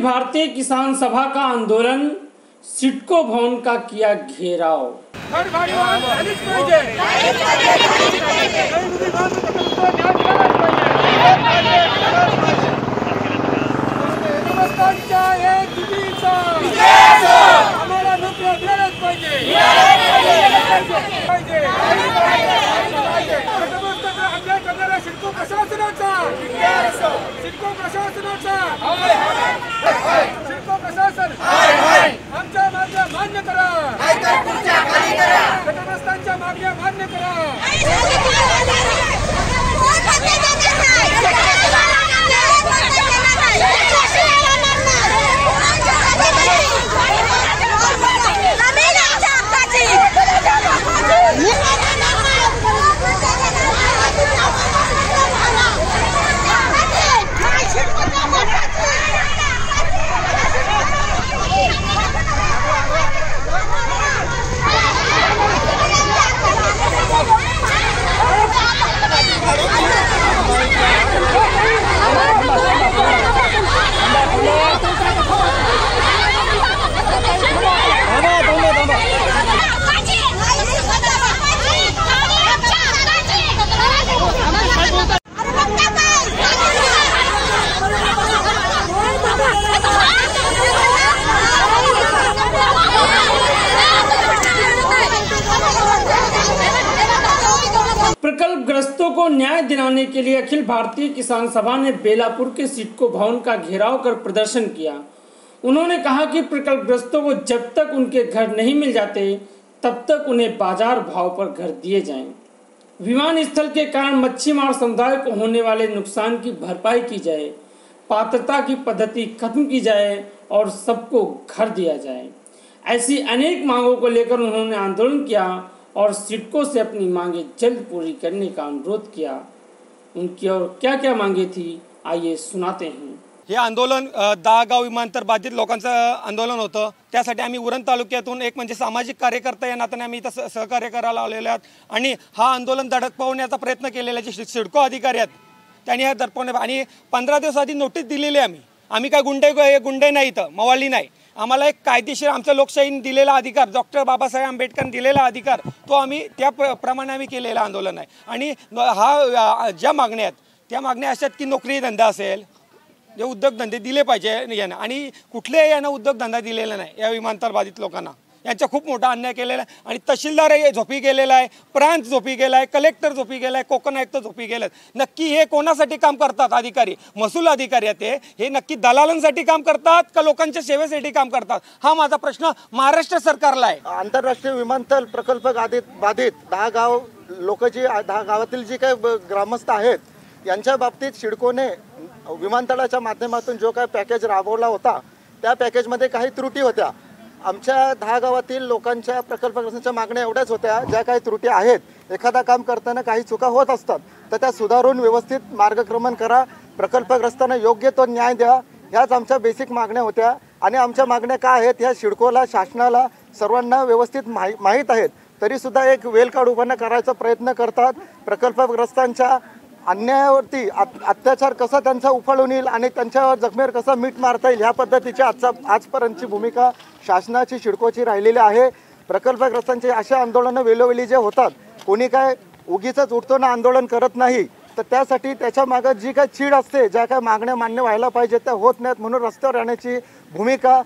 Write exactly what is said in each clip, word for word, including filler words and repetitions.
अखिल भारतीय किसान सभा का आंदोलन, सिडको भवन का किया घेराव। सिडको प्रशासनाचा सिडको प्रशासन आमच्या मागण्या मान्य करा, तटस्थांच्या मागण्या मान्य करा। प्रकल्पग्रस्तों को न्याय दिलाने के लिए अखिल भारतीय किसान सभा ने बेलापुर के सिडको भवन का घेराव कर प्रदर्शन किया। उन्होंने कहा कि प्रकल्पग्रस्तों को जब तक उनके घर नहीं मिल जाते तब तक उन्हें बाजार भाव पर घर दिए जाएं। विमान स्थल के कारण मच्छीमार समुदाय को होने वाले नुकसान की भरपाई की जाए, पात्रता की पद्धति खत्म की जाए और सबको घर दिया जाए। ऐसी अनेक मांगों को लेकर उन्होंने आंदोलन किया और सिडको से अपनी मांगें जल्द पूरी करने का अनुरोध किया। उनकी और क्या क्या मांगे थी, आइए सुनाते हैं। हे आंदोलन दहागाव विमानतळ बाधित लोकांचं आंदोलन होतं। त्यासाठी आम्ही उरण तालुक्यातून एक म्हणजे सामाजिक कार्यकर्ता या नात्याने आम्ही इथं सहकार्य करायला आलेलो आहोत आणि हा आंदोलन दडपवण्याचा प्रयत्न केलेला जे सिडको अधिकारी आहेत त्यांनी हा दडपवणे आणि पंधरा दिवस आधी नोटीस दिलेली आहे। आम्ही आम्ही काय गुंडे गुंडे नाही, इथं मवाली नाही। आम्हाला एक कायदेशीर आमच्या लोकशाहीने दिलेला अधिकार, डॉक्टर बाबासाहेब आंबेडकरने दिलेला अधिकार, तो आम्ही त्या प्रमाणे आम्ही केलेलं आंदोलन आहे। आणि हा ज्या मागण्या आहेत त्या मागण्या अशा आहेत की नोकरी धंदा असेल, जे उद्योगधंदे दिले पाहिजे यांना आणि कुठलेही यांना उद्योगधंदा दिलेला नाही। या विमानतळ बाधित लोकांना यांचा खूप मोठा अन्याय केलेला आहे आणि तहसीलदार हे झोपी गेलेला आहे, प्रांत झोपी गेला आहे, कलेक्टर झोपी गेला आहे, कोकण आयुक्त झोपी गेला आहे। नक्की हे कोणासाठी काम करतात अधिकारी, महसूल अधिकारी ते हे नक्की दलालांसाठी काम करतात का लोकांच्या सेवेसाठी काम करतात, हा माझा प्रश्न महाराष्ट्र सरकारला आहे। आंतरराष्ट्रीय विमानतळ प्रकल्प बाधित दहा गाव लोक जी दहा गावातील जी काही ग्रामस्थ आहेत यांच्या बाबतीत सिडकोने विमानतळाच्या माध्यमातून जो काही पॅकेज राबवला होता त्या पॅकेजमध्ये काही त्रुटी होत्या। आमच्या दहा गावातील लोकांच्या प्रकल्पग्रस्तांच्या मागण्या एवढ्याच होत्या, ज्या काही त्रुटी आहेत, एखादा काम करताना काही चुका होत असतात तर त्या सुधारून व्यवस्थित मार्गक्रमण करा, प्रकल्पग्रस्तांना योग्य तो न्याय द्या, ह्याच आमच्या बेसिक मागण्या होत्या। आणि आमच्या मागण्या काय आहेत ह्या सिडकोला, शासनाला, सर्वांना व्यवस्थित माहि माहीत आहेत, तरीसुद्धा एक वेल काढ उभारणा करायचा प्रयत्न करतात। प्रकल्पग्रस्तांच्या अन्यायावरती अत्याचार कसा त्यांचा उफाळून येईल आणि त्यांच्या जखमेवर कसा मीठ मारता येईल ह्या पद्धतीची आजचा आजपर्यंतची भूमिका शासनाची सिडकोची राहिलेली आहे। प्रकल्पग्रस्तांचे असे आंदोलनं वेळोवेळी जे होतात, कोणी काय उगीचच उठतोना आंदोलन करत नाही, तर त्यासाठी त्याच्या मागे जी काय चीड असते, ज्या काय मागण्या मान्य व्हायला पाहिजे त्या होत नाहीत, म्हणून रस्त्यावर येण्याची भूमिका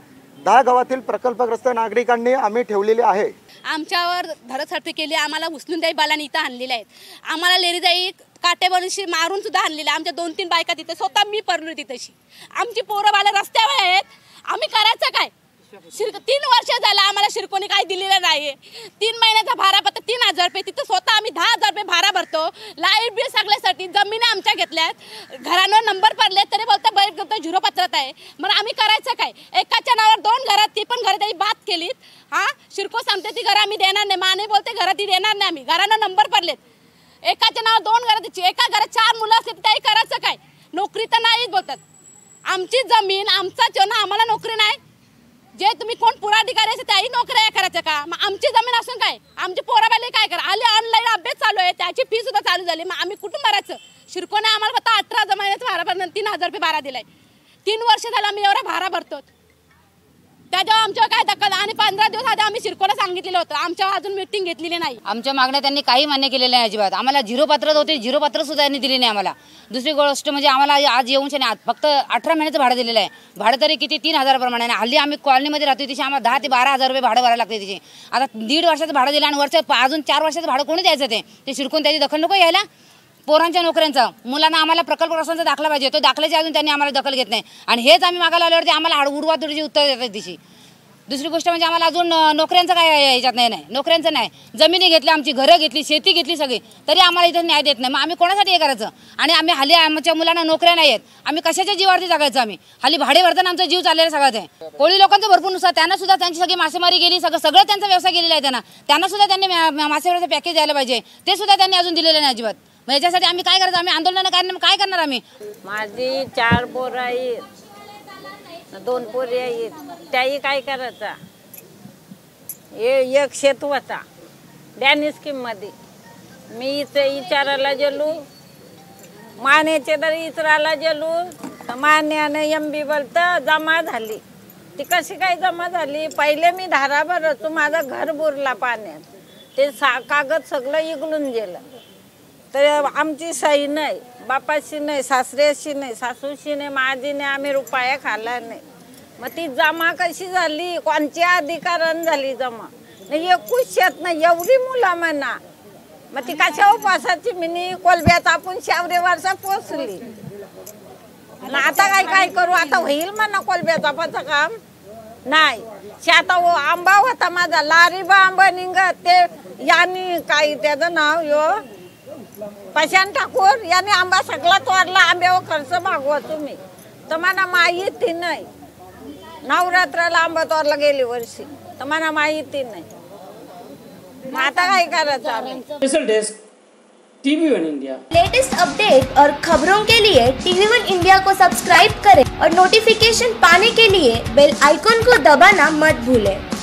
दहा गावातील प्रकल्पग्रस्त नागरिकांनी आम्ही ठेवलेली आहे। आमच्यावर धडसाटी केली, आम्हाला उचलून द्याई बालांनी इथं आणलेले आहेत, आम्हाला लेरी जाई काटेवरशी मारून सुद्धा आणलेलं। आमच्या दोन तीन बायका तिथे, स्वतः मी पडलो तिथेशी, आमची पोरं बाला रस्त्यावर आहेत, आम्ही करायचं काय? सिडको तीन वर्ष झालं आम्हाला सिडकोने काही दिलेलं नाही। तीन महिन्याचा भाडा फक्त तीन हजार रुपये, तिथं स्वतः आम्ही दहा हजार रुपये भाडा भरतो, लाईट बिल सगळ्यासाठी, जमिनी आमच्या घेतल्यात, घरांवर नंबर पडले तरी बोलतं बैल झिरो पत्रात आहे, मग आम्ही करायचं काय? एकाच्या नावावर दोन घरात, ती पण घरात बात केलीत, हां सिडको सांगते ती घरं आम्ही देणार नाही, माने बोलते घरात ती देणार नाही, आम्ही घरांना नंबर पडलेत, एकाच्या नावावर दोन घरात, एका घरात चार मुलं असते, त्याही करायचं काय? नोकरी तर नाहीच बोलतात, आमची जमीन आमचाच आहे ना, आम्हाला नोकरी नाही, जे तुम्ही कोण पुराधिकारी असेल त्याही नोकऱ्या करायचं का? मग आमची जमीन असून काय? आमचे पोराबाले काय करा आले, ऑनलाईन अभ्यास चालू आहे, त्याची फी सुद्धा चालू झाली, मग आम्ही कुठून भरायचं? सिडकोने आम्हाला फक्त अठरा महिन्याचा भाडा, तीन हजार रुपये भाडा दिलाय, तीन वर्ष झाला आम्ही एवढा भारा भरतो त्याच्या आमच्या काय दखल। आणि पंधरा दिवस आधी आम्ही सिडकोला सांगितलेलं होतं, आमच्या अजून मीटिंग घेतलेली नाही। आमच्या मागण्या त्यांनी काही मान्य केलेल्या नाही अजिबात। आम्हाला झिरो पात्रता होती, झिरो पात्र सुद्धा त्यांनी दिली नाही आम्हाला। दुसरी गोष्ट म्हणजे आम्हाला आज येऊन शनी फक्त अठरा महिन्याचं भाडं दिलेलं आहे। भाडं तरी किती तीन हजार प्रमाणे। हल्ली आम्ही कॉलनीमध्ये राहतो तिथे आम्हाला दहा ते बारा हजार रुपये भाडं भरायला लागते तिथे। आता दीड वर्षाचं भाडं दिलं आणि वर्ष अजून चार वर्षाचं भाडं कोणी द्यायचं? ते सिडकोन त्याची दखल नको घ्यायला। पोरांच्या नोकऱ्यांचा मुलांना आम्हाला प्रकल्प प्रशासनाचा दाखला पाहिजे, तो दाखल्याची अजून त्यांनी आम्हाला दखल घेत नाही। आणि हेच आम्ही मागायला आल्यावरती आम्हाला आडउडवातुडीची उत्तर देतात दिशी। दुसरी गोष्ट म्हणजे आम्हाला अजून नोकऱ्यांचं काय याच्यात नाही नाही नोकऱ्यांचं नाही। जमिनी घेतल्या, आमची घरं घेतली, शेती घेतली सगळी, तरी आम्हाला इथं न्याय देत नाही। मग आम्ही कोणासाठी हे करायचं? आणि आम्ही हल्ली आमच्या मुलांना नोकऱ्या नाही आहेत, आम्ही कशाच्या जीवावरती जगायचं? आम्ही हल्ली भाडे भरताना आमचा जीव चाललेला सगळ्यात आहे। कोळी लोकांचं भरपूर नुकसान, त्यांना सुद्धा त्यांची सगळी मासेमारी गेली, सगळं सगळं त्यांचा व्यवसाय गेलेला आहे त्यांना। त्यांना सुद्धा त्यांनी मासेमारीचं पॅकेज द्यायला पाहिजे, ते सुद्धा त्यांनी अजून दिलेलं नाही अजिबात। याच्यासाठी आम्ही काय करायचं? आम्ही आंदोलन करणार काय करणार आम्ही? माझी चार पोरं आहेत, दोन पोरी आहेत, त्याही काय करायचा? एक शेत होता डॅनी स्कीममध्ये, मी इथे इचाराला गेलो, मान्याचे तर इचराला गेलो तर मान्यानं एम बी बलत जमा झाली। ती कशी काय जमा झाली? पहिले मी धारा भरतो, माझा घर बुरला पाण्यात, ते सा कागद सगळं इगलून गेलं। तर आमची सही नाही, बापाशी नाही, सासऱ्याशी नाही, सासूशी नाही, माझीने आम्ही रुपया खाल्ला नाही। मग ती जमा कशी झाली? कोणच्या अधिकारानं झाली जमा? नाही एकूच शेत नाही, एवढी मुला म्हणा, मग ती कशा उपासाची? मी कोलब्यात आपण शावरे वर्षा पोचली, आता काय काय करू? आता होईल म्हणा कोलब्या चापाचं काम नाही। आता आंबा होता माझा लारीबा आंबा निघत, ते याने काही त्याचं नाव यो पशान ठाकूर याने आंबा सगळा तोडला। आंब्यावर खर्च भागवा तुम्ही, तर मला माहिती नाही। नवरात्राला आंबा तोडला गेली वर्षी, तर मला माहिती नाही। आता काय करायचं? Special desk TV one India. Latest update और खबरों के लिए टीवी वन इंडिया को सब्सक्राइब करें और नोटिफिकेशन पाने के लिए बेल आइकॉन को दबाना मत भूलें।